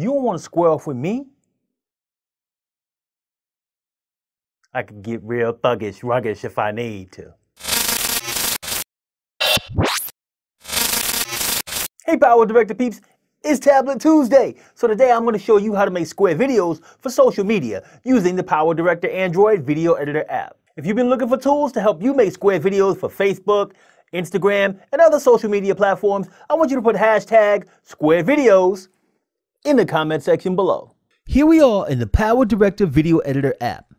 You don't want to square off with me. I could get real thuggish, ruggish if I need to. Hey PowerDirector peeps, it's Tablet Tuesday. So today I'm going to show you how to make square videos for social media using the PowerDirector Android video editor app. If you've been looking for tools to help you make square videos for Facebook, Instagram, and other social media platforms, I want you to put hashtag square videos in the comment section below. Here we are in the PowerDirector video editor app.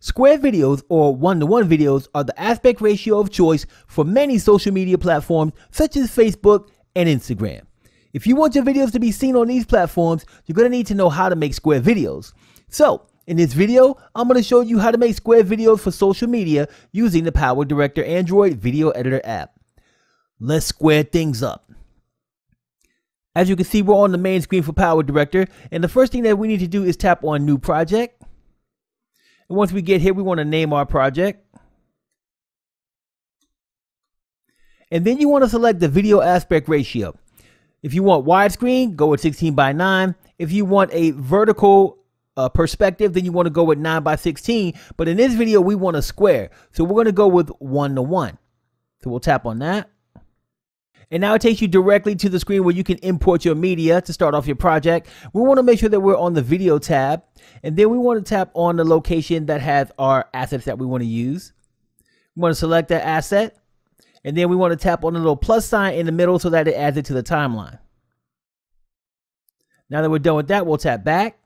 Square videos, or one-to-one videos, are the aspect ratio of choice for many social media platforms such as Facebook and Instagram. If you want your videos to be seen on these platforms, you're going to need to know how to make square videos. So, in this video, I'm going to show you how to make square videos for social media using the PowerDirector Android video editor app. Let's square things up. As you can see, we're on the main screen for PowerDirector, and the first thing that we need to do is tap on New Project. And once we get here, we want to name our project. And then you want to select the video aspect ratio. If you want widescreen, go with 16:9. If you want a vertical perspective, then you want to go with 9:16. But in this video, we want a square. So we're going to go with 1:1. So we'll tap on that. And now it takes you directly to the screen where you can import your media to start off your project. We want to make sure that we're on the video tab. And then we want to tap on the location that has our assets that we want to use. We want to select that asset. And then we want to tap on the little plus sign in the middle so that it adds it to the timeline. Now that we're done with that, we'll tap back.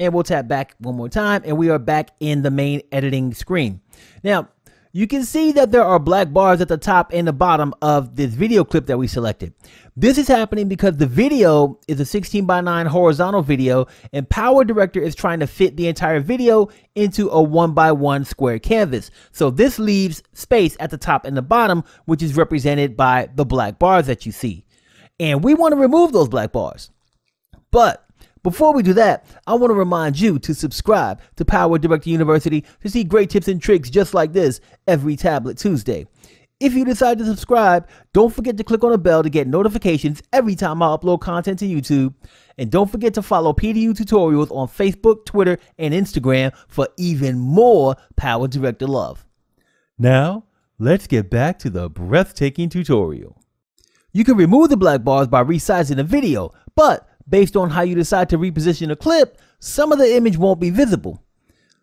And we'll tap back one more time. And we are back in the main editing screen. Now, you can see that there are black bars at the top and the bottom of this video clip that we selected. This is happening because the video is a 16:9 horizontal video, and PowerDirector is trying to fit the entire video into a 1:1 square canvas. So this leaves space at the top and the bottom, which is represented by the black bars that you see. And we want to remove those black bars. But before we do that, I want to remind you to subscribe to PowerDirector University to see great tips and tricks just like this every Tablet Tuesday. If you decide to subscribe, don't forget to click on the bell to get notifications every time I upload content to YouTube. And don't forget to follow PDU tutorials on Facebook, Twitter, and Instagram for even more PowerDirector love. Now, let's get back to the breathtaking tutorial. You can remove the black bars by resizing the video, but based on how you decide to reposition a clip, some of the image won't be visible.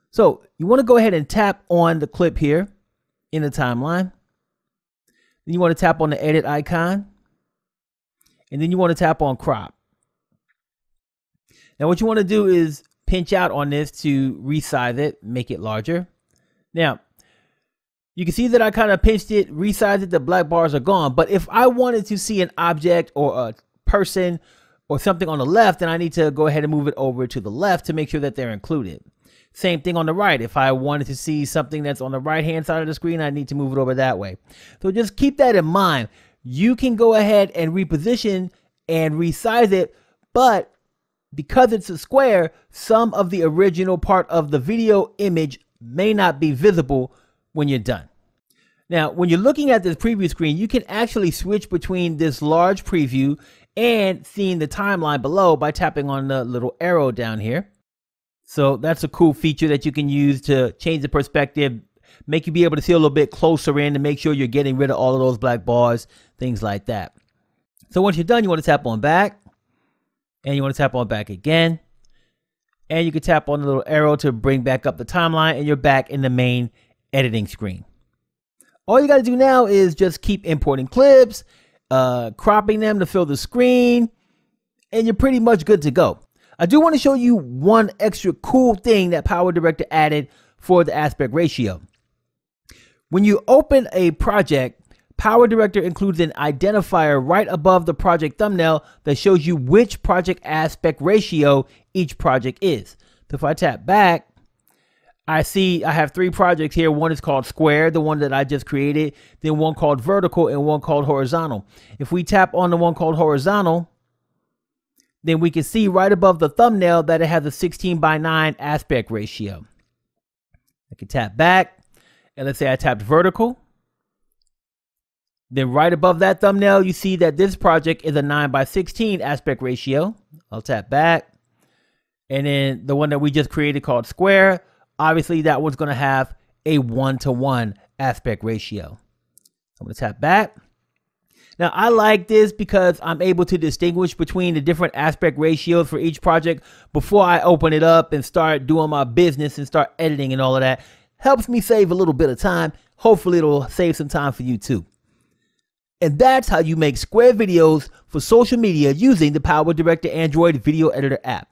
So you want to go ahead and tap on the clip here in the timeline. Then you want to tap on the edit icon. And then you want to tap on crop. Now what you want to do is pinch out on this to resize it, make it larger. Now, you can see that I kind of pinched it, resized it, the black bars are gone. But if I wanted to see an object or a person or something on the left, then I need to go ahead and move it over to the left to make sure that they're included. Same thing on the right. If I wanted to see something that's on the right-hand side of the screen, I need to move it over that way. So just keep that in mind. You can go ahead and reposition and resize it, but because it's a square, some of the original part of the video image may not be visible when you're done. Now, when you're looking at this preview screen, you can actually switch between this large preview and seeing the timeline below by tapping on the little arrow down here. So that's a cool feature that you can use to change the perspective, make you be able to see a little bit closer in to make sure you're getting rid of all of those black bars, things like that. So once you're done, you want to tap on back, and you want to tap on back again, and you can tap on the little arrow to bring back up the timeline, and you're back in the main editing screen. All you got to do now is just keep importing clips, cropping them to fill the screen, and you're pretty much good to go. I do want to show you one extra cool thing that PowerDirector added for the aspect ratio. When you open a project, PowerDirector includes an identifier right above the project thumbnail that shows you which project aspect ratio each project is. So if I tap back, I see I have three projects here. One is called Square, the one that I just created, then one called Vertical, and one called Horizontal. If we tap on the one called Horizontal, then we can see right above the thumbnail that it has a 16:9 aspect ratio. I can tap back, and let's say I tapped Vertical. Then right above that thumbnail, you see that this project is a 9:16 aspect ratio. I'll tap back, And then the one that we just created called Square, obviously that one's going to have a 1-to-1 aspect ratio. I'm going to tap back. Now I like this because I'm able to distinguish between the different aspect ratios for each project before I open it up and start doing my business and start editing and all of that. Helps me save a little bit of time. Hopefully it'll save some time for you too. And that's how you make Square videos for social media using the PowerDirector Android Video Editor app.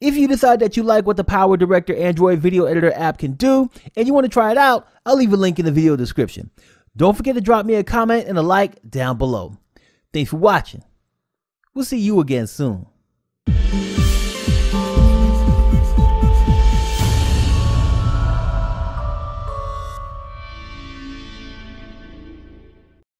If you decide that you like what the PowerDirector Android Video Editor app can do and you want to try it out, I'll leave a link in the video description. Don't forget to drop me a comment and a like down below. Thanks for watching. We'll see you again soon.